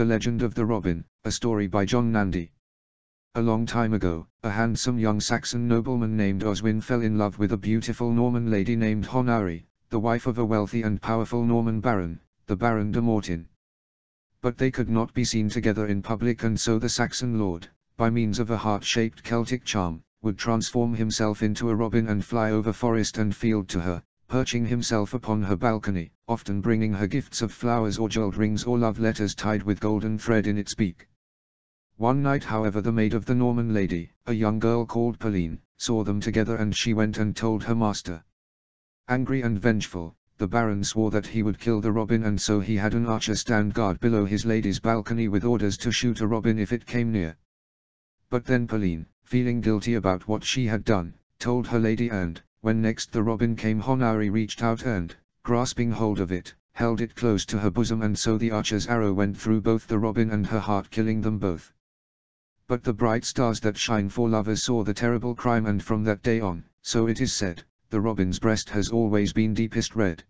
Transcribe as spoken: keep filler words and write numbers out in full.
The Legend of the Robin, a story by John Nandy. A long time ago, a handsome young Saxon nobleman named Oswin fell in love with a beautiful Norman lady named Honari, the wife of a wealthy and powerful Norman baron, the Baron de Mortin. But they could not be seen together in public, and so the Saxon lord, by means of a heart-shaped Celtic charm, would transform himself into a robin and fly over forest and field to her, perching himself upon her balcony, often bringing her gifts of flowers or jeweled rings or love letters tied with golden thread in its beak. One night, however, the maid of the Norman lady, a young girl called Pauline, saw them together, and she went and told her master. Angry and vengeful, the baron swore that he would kill the robin, and so he had an archer stand guard below his lady's balcony with orders to shoot a robin if it came near. But then Pauline, feeling guilty about what she had done, told her lady, and, when next the robin came, Honari reached out and, grasping hold of it, held it close to her bosom, and so the archer's arrow went through both the robin and her heart, killing them both. But the bright stars that shine for lovers saw the terrible crime, and from that day on, so it is said, the robin's breast has always been deepest red.